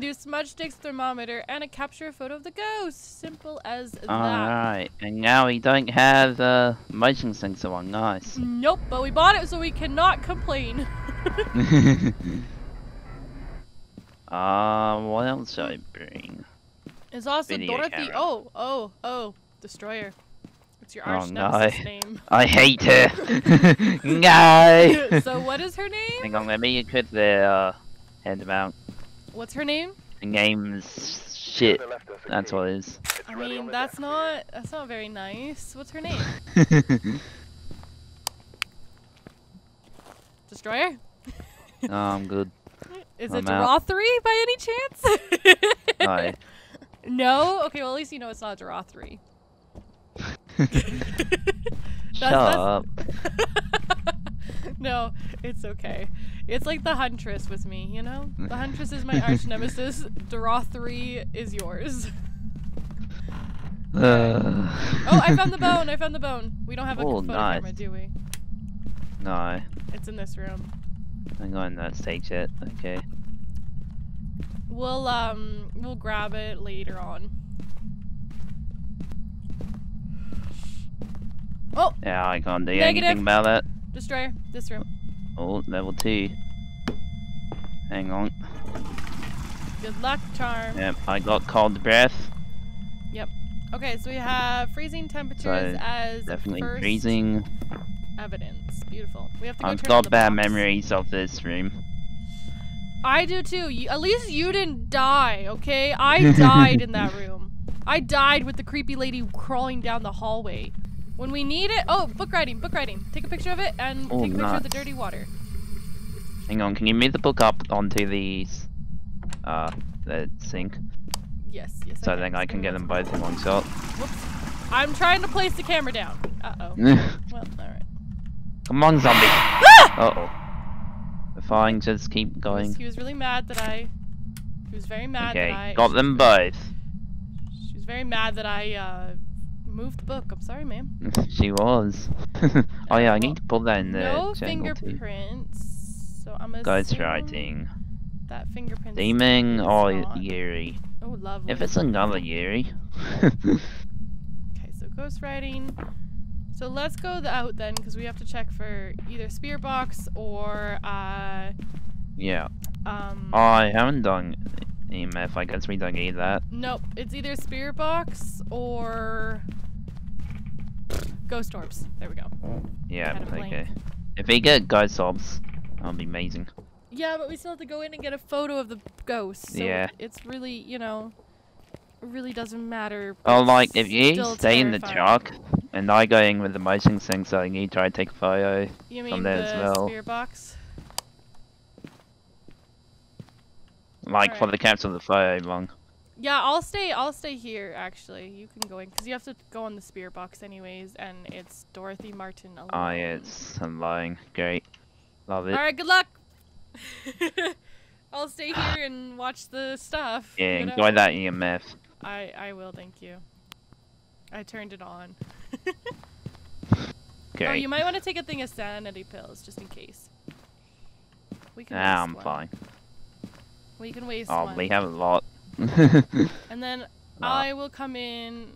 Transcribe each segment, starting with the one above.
New smudge sticks, thermometer, and a capture photo of the ghost. Simple as that. Alright, and now we don't have a motion sensor on, nice. Nope, but we bought it so we cannot complain. What else should I bring? It's also video Dorothy. Camera. Oh, Destroyer. It's your arch nemesis name. I hate her. No. So what is her name? Hang on, maybe you could hand them out. What's her name? The name's shit. That's what it is. I mean, that's not very nice. What's her name? Destroyer? Oh, I'm good. Is it Dorothery by any chance? No. No? Okay, well at least you know it's not Dorothery. Shut up. No, it's okay. It's like the Huntress with me, you know? The Huntress is my arch nemesis. Dorothery is yours. Oh, I found the bone. We don't have a photo camera, do we? No. It's in this room. Hang on, let's take it. Okay. We'll grab it later on. Oh! Yeah, I can't do anything about that. Destroyer, this room. Oh, level 2. Hang on. Good luck, Charm. Yep, I got cold breath. Yep. Okay, so we have freezing temperatures as definitely first freezing evidence. Beautiful. We have to go. I've got bad memories of this room. I do too. At least you didn't die, okay? I died in that room. I died with the creepy lady crawling down the hallway. When we need it. Oh, book writing. Take a picture of it and take a picture of the dirty water. Hang on, can you move the book up onto the sink? Yes. So then I can get them both in one shot. Whoops. I'm trying to place the camera down. Uh-oh. Well, alright. Come on, zombie. Uh-oh. If I just keep going. He was really mad that I... He was very mad that I... Okay, got them both. She was very mad that I, moved the book. I'm sorry, ma'am. She was. Oh yeah, I need to pull that in there. No fingerprints. So I'm ghostwriting. That fingerprint. Demon or Yuri. Oh, lovely. If it's another Yuri. Okay, so ghostwriting. So let's go out then, because we have to check for either spear box or yeah. I haven't done EMF, I guess we don't need that. Nope, it's either spirit box or ghost orbs. There we go. Yeah, okay. If we get ghost orbs, that'll be amazing. Yeah, but we still have to go in and get a photo of the ghost. So yeah. It's really, you know, it really doesn't matter. Oh, like, if you stay in the truck and I go in with the motion sensor and you try to take a photo from there as well. You mean the spirit box? Like, for the caps of the fire long. Yeah, I'll stay here, actually. You can go in, because you have to go on the spear box anyways, and it's Dorothy Martin alone. Oh, yeah, I'm lying. Great. Love it. Alright, good luck! I'll stay here and watch the stuff. Yeah, enjoy that EMF. I will, thank you. I turned it on. Okay. Oh, you might want to take a thing of sanity pills, just in case. We can I'm fine. We can waste one. Oh, we have a lot. And then I will come in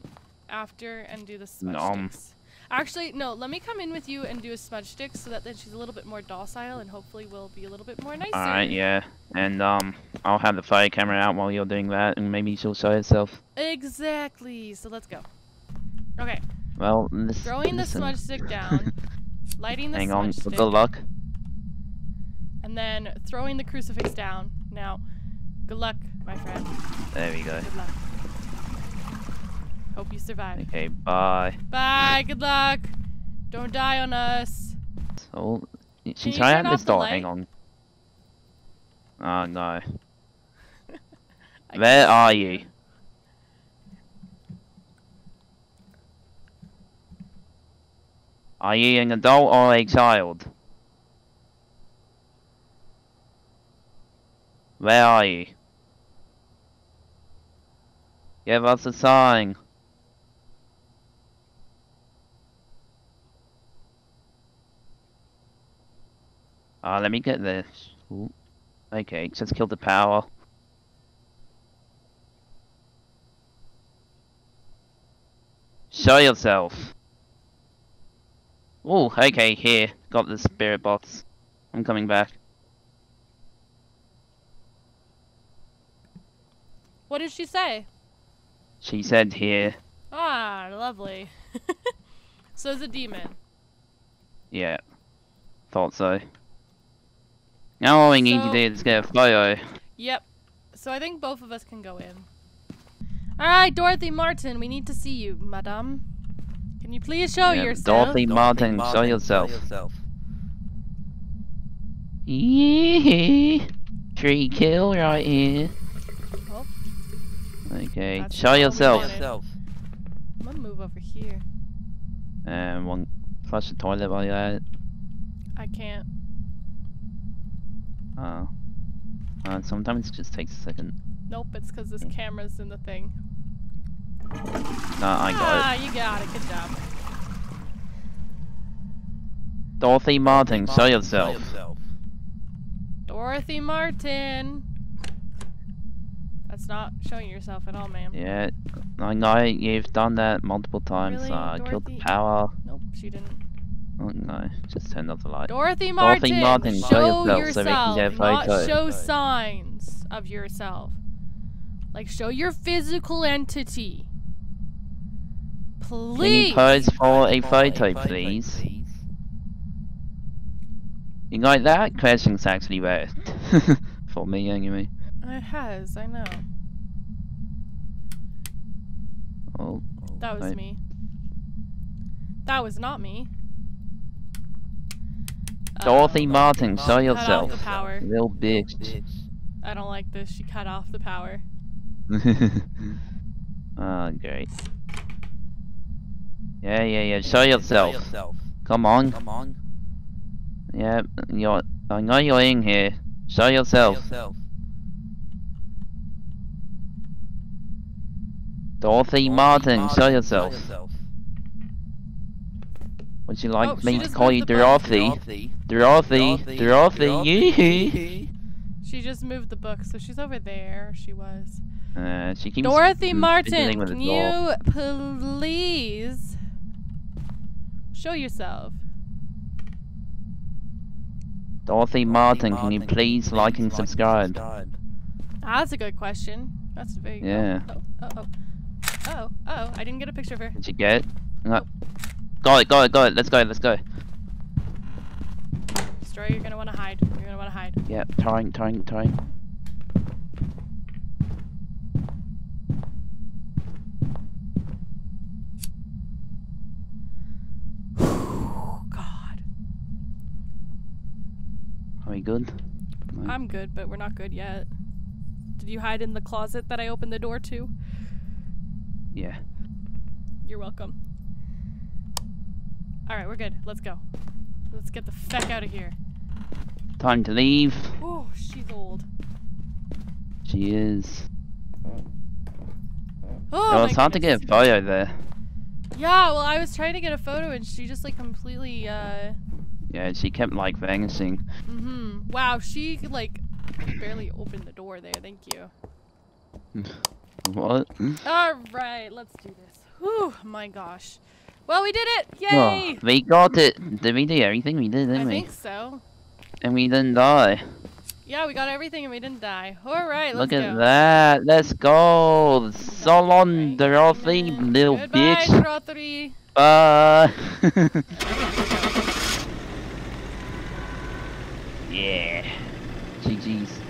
after and do the smudge sticks. Actually, no, let me come in with you and do a smudge stick so that then she's a little bit more docile and hopefully will be a little bit more nicer. Alright, yeah. And I'll have the fire camera out while you're doing that and maybe she'll show herself. Exactly. So let's go. Okay. Well, throwing the smudge stick down, lighting the smudge stick. Hang on, good luck. And then throwing the crucifix down. Now, good luck, my friend. There we go. Good luck. Hope you survive. Okay, bye. Bye, good luck. Don't die on us. So, she's trying to have this door. Hang on. Oh, no. Where are you? Are you an adult or a child? Where are you? Give us a sign. Let me get this. Ooh. Okay, just kill the power. Show yourself. Oh, okay, here. Got the spirit box. I'm coming back. What did she say? She said here. Ah, lovely. So it's a demon. Yeah. Thought so. Now all we need to do is get a photo. Yep. So I think both of us can go in. Alright, Dorothy Martin, we need to see you, madame. Can you please show yourself? Dorothy Martin, show yourself. Yeah. Tree kill right here. Oh. Okay, that's show yourself. I'm gonna move over here. One flush the toilet while you're at it. I can't. Oh. Sometimes it just takes a second. Nope, it's because this camera's in the thing. No, I got it. Ah, you got it. Good job. Dorothy Martin, show yourself. Dorothy Martin! That's not showing yourself at all, ma'am. Yeah, I know you've done that multiple times. Really? Killed the power. Nope, she didn't. Oh no, just turned off the light. Dorothy Martin, show yourself so we can get a photo. Not show signs of yourself. Like, show your physical entity. Please! Can you pose for a photo, please? You like that? Question's actually worked. For me, anyway. It has, I know. Oh. That was me. That was not me. Dorothy Martin, show yourself. Cut off the power. Little bitch. I don't like this. She cut off the power. Oh, great. Yeah. Show yourself. Come on. Yeah, I know you're in here. Show yourself. Dorothy Martin, show yourself. Would you like me to call you Dorothy? Dorothy, she just moved the book, so she's over there. She was. She keeps Dorothy Martin, can you please show yourself? Dorothy Martin, can you please like and subscribe? Ah, that's a good question. That's big. Yeah. Oh, I didn't get a picture of her. Did you get it? No. Oh. Got it. Let's go. Destroy, you're gonna wanna hide. Yep, tying. God. Are we good? No. I'm good, but we're not good yet. Did you hide in the closet that I opened the door to? Yeah. You're welcome. Alright, we're good. Let's go. Let's get the feck out of here. Time to leave. Oh, she's old. She is. Oh, it's hard to get a photo there. Yeah, well, I was trying to get a photo and she just, like, completely, Yeah, she kept, like, vanishing. Mm-hmm. Wow, she, like, barely opened the door there. Thank you. What? Alright, let's do this. Whew, my gosh. Well, we did it! Yay! Oh, we got it! Did we do everything? We did, didn't we? I think so. And we didn't die. Yeah, we got everything and we didn't die. Alright, let's go. Look at that! Let's go! So long, Dorothy, little bitch! Goodbye, Dorothy! Bye! Yeah. GG's.